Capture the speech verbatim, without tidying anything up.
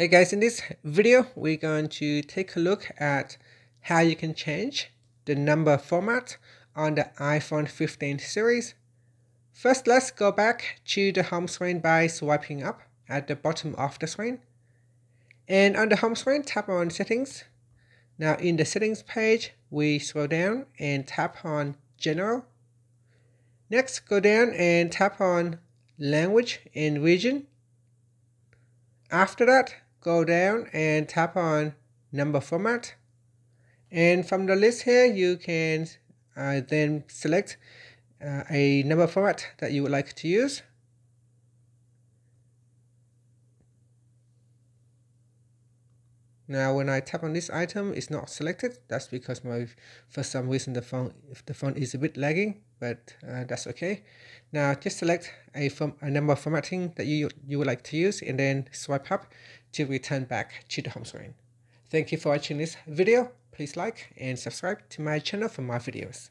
Hey guys, in this video, we're going to take a look at how you can change the number format on the iPhone fifteen series. First, let's go back to the home screen by swiping up at the bottom of the screen. And on the home screen, tap on Settings. Now in the Settings page, we scroll down and tap on General. Next, go down and tap on Language and Region. After that, go down and tap on number format, and from the list here you can uh, then select uh, a number format that you would like to use. Now when I tap on this item, it's not selected. That's because my for some reason the phone if the phone is a bit lagging, but uh, that's okay. Now just select a, form, a number formatting that you, you would like to use and then swipe up to return back to the home screen. Thank you for watching this video. Please like and subscribe to my channel for more videos.